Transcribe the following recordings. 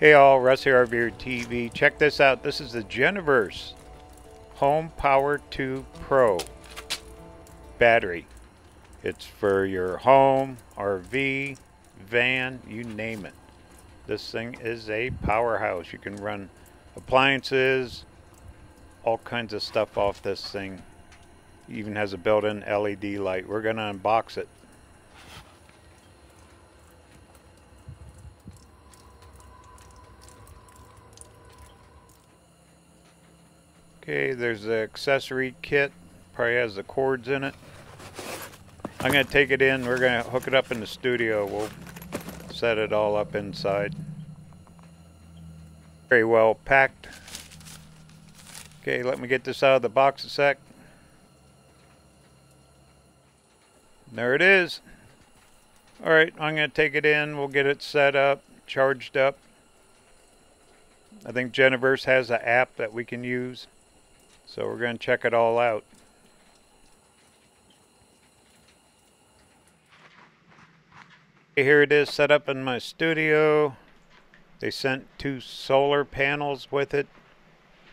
Hey all, Russ here, RVerTV. Check this out. This is the Geneverse HomePower 2 Pro battery. It's for your home, RV, van, you name it. This thing is a powerhouse. You can run appliances, all kinds of stuff off this thing. It even has a built-in LED light. We're going to unbox it. Okay, there's the accessory kit, probably has the cords in it. I'm going to take it in, we're going to hook it up in the studio, we'll set it all up inside. Very well packed. Okay, let me get this out of the box a sec. There it is. Alright, I'm going to take it in, we'll get it set up, charged up. I think Geneverse has an app that we can use. So we're going to check it all out. Here it is set up in my studio. They sent two solar panels with it.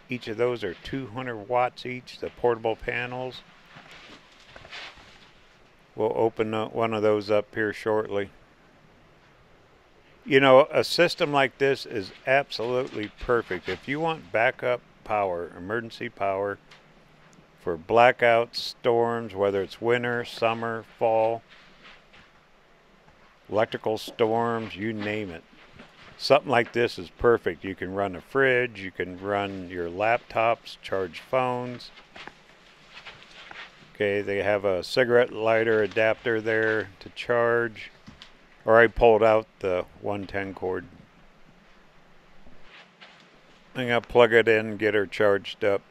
Each of those are 200 watts each, the portable panels. We'll open one of those up here shortly. You know, a system like this is absolutely perfect. If you want backup power, emergency power for blackouts, storms, whether it's winter, summer, fall, electrical storms, you name it. Something like this is perfect. You can run a fridge, you can run your laptops, charge phones. Okay, they have a cigarette lighter adapter there to charge. Or I pulled out the 110 cord. I'm going to plug it in, get her charged up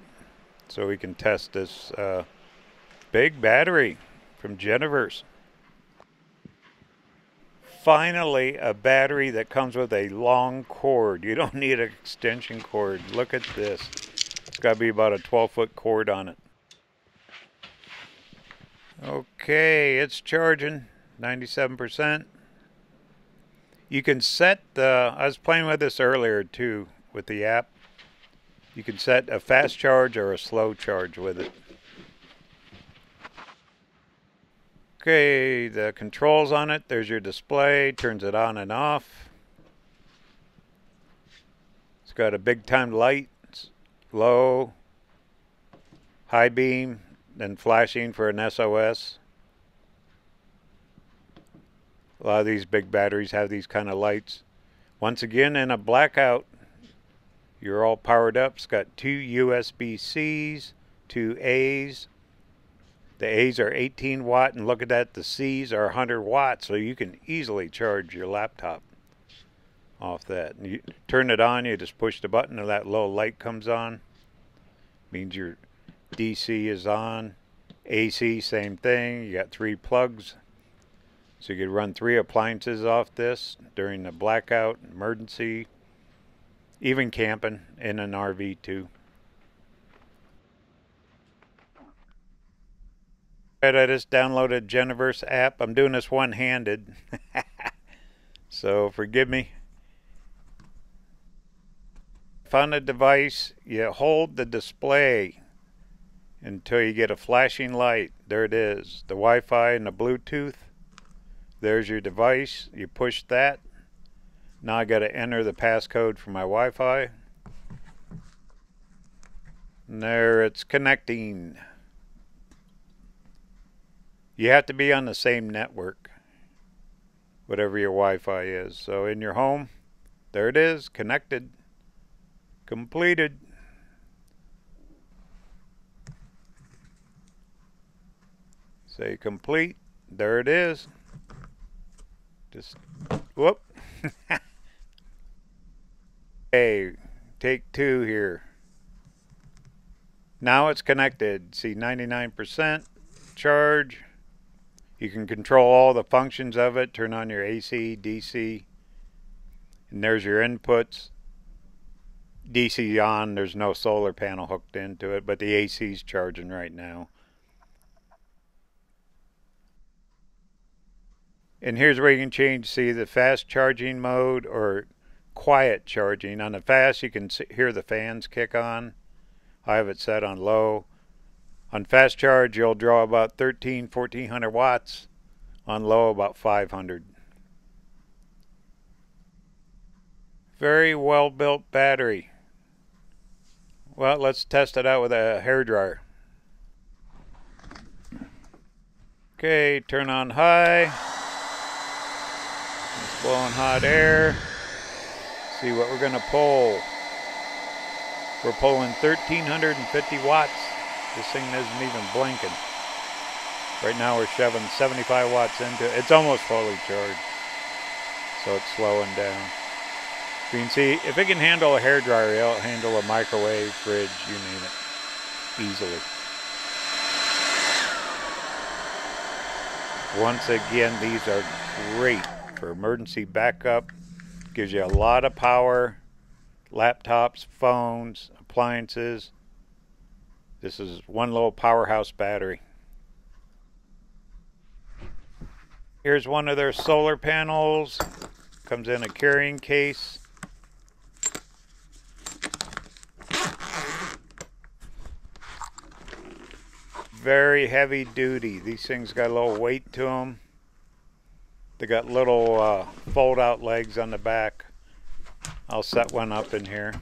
so we can test this big battery from Geneverse. Finally, a battery that comes with a long cord. You don't need an extension cord. Look at this. It's got to be about a 12-foot cord on it. Okay, it's charging 97%. You can set the, I was playing with this earlier too, with the app. You can set a fast charge or a slow charge with it. Okay, the controls on it. There's your display, turns it on and off. It's got a big time light, it's low, high beam, then flashing for an SOS. A lot of these big batteries have these kind of lights. Once again, in a blackout, you're all powered up. It's got two USB-Cs, two A's. The A's are 18 watt, and look at that, the C's are 100 watts, so you can easily charge your laptop off that. And you turn it on, you just push the button, and that little light comes on. Means your DC is on. AC, same thing. You got three plugs. So you could run three appliances off this during the blackout, emergency, even camping in an RV too. Right, I just downloaded Geneverse app. I'm doing this one-handed, so forgive me. On the device, you hold the display until you get a flashing light. There it is, the Wi-Fi and the Bluetooth. There's your device. You push that. Now I got to enter the passcode for my Wi-Fi. And there it's connecting. You have to be on the same network, whatever your Wi-Fi is. So in your home, there it is, connected, completed. Say complete. There it is. Just, whoop. Hey, take two here. Now it's connected. See, 99% charge. You can control all the functions of it. Turn on your AC, DC. And there's your inputs. DC on. There's no solar panel hooked into it, but the AC's charging right now. And here's where you can change, see, the fast charging mode or quiet charging. On the fast, you can hear the fans kick on. I have it set on low. On fast charge, you'll draw about 1,400 watts. On low, about 500. Very well built battery. Well, let's test it out with a hairdryer. Okay, turn on high. It's blowing hot air. See what we're gonna pull. We're pulling 1,350 watts. This thing isn't even blinking. Right now we're shoving 75 watts into it. It's almost fully charged, so it's slowing down. You can see, if it can handle a hairdryer, it'll handle a microwave, fridge, you name it, easily. Once again, these are great for emergency backup. Gives you a lot of power. Laptops, phones, appliances. This is one little powerhouse battery. Here's one of their solar panels. Comes in a carrying case. Very heavy duty. These things got a little weight to them. They got little fold out legs on the back. I'll set one up in here.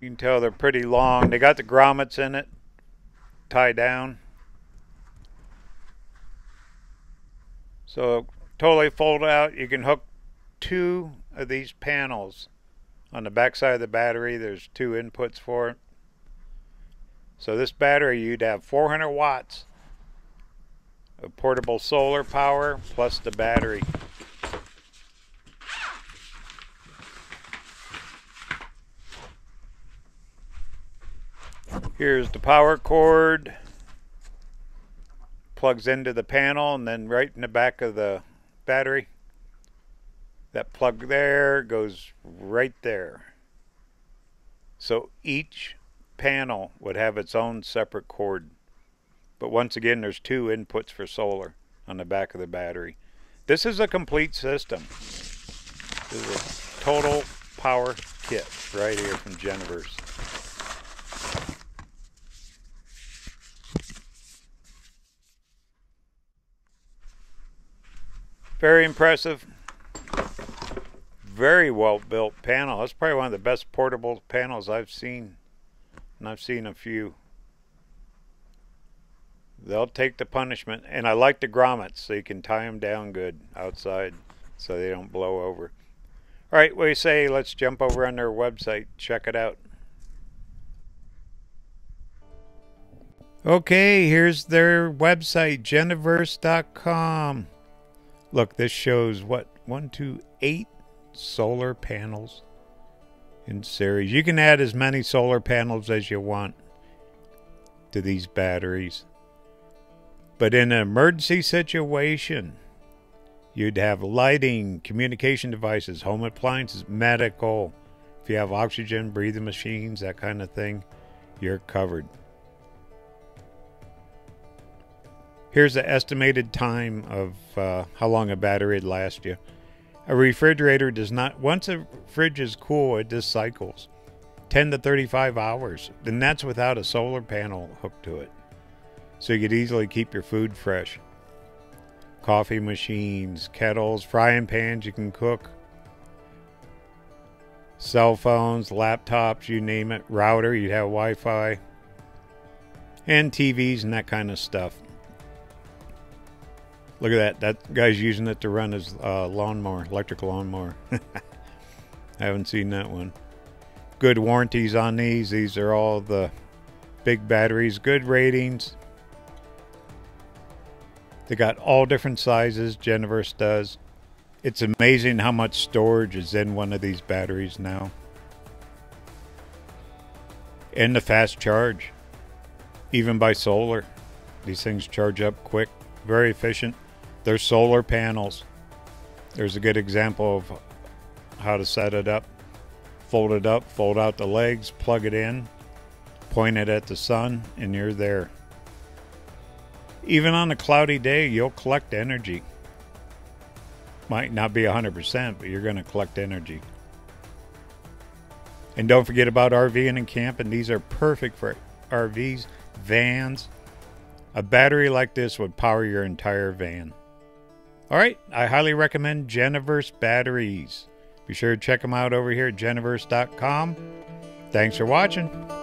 You can tell they're pretty long. They got the grommets in it, tied down. So totally fold out. You can hook two of these panels on the back side of the battery. There's two inputs for it. So this battery, you'd have 400 watts of portable solar power plus the battery. Here's the power cord. Plugs into the panel and then right in the back of the battery. That plug there goes right there. So each panel would have its own separate cord. But once again, there's two inputs for solar on the back of the battery. This is a complete system. This is a total power kit right here from Geneverse. Very impressive, very well built panel. That's probably one of the best portable panels I've seen, and I've seen a few. They'll take the punishment, and I like the grommets so you can tie them down good outside so they don't blow over. All right, what do you say, let's jump over on their website, check it out. Okay, here's their website, Geneverse.com. Look, this shows what, 1 to 8 solar panels in series. You can add as many solar panels as you want to these batteries. But in an emergency situation, you'd have lighting, communication devices, home appliances, medical. If you have oxygen breathing machines, that kind of thing, you're covered. Here's the estimated time of how long a battery would last you. A refrigerator does not, once a fridge is cool, it just cycles 10 to 35 hours. And that's without a solar panel hooked to it. So you could easily keep your food fresh. Coffee machines, kettles, frying pans, you can cook. Cell phones, laptops, you name it. Router, you'd have Wi-Fi. And TVs and that kind of stuff. Look at that. That guy's using it to run his lawnmower, electric lawnmower. I haven't seen that one. Good warranties on these. These are all the big batteries. Good ratings. They got all different sizes. Geneverse does. It's amazing how much storage is in one of these batteries now. And the fast charge. Even by solar. These things charge up quick. Very efficient. They're solar panels. There's a good example of how to set it up. Fold it up, fold out the legs, plug it in, Point it at the sun and you're there. Even on a cloudy day, you'll collect energy. Might not be 100%, but you're going to collect energy. And don't forget about RVing and camping. These are perfect for RVs, vans. A battery like this would power your entire van. All right, I highly recommend Geneverse batteries. Be sure to check them out over here at Geneverse.com. Thanks for watching.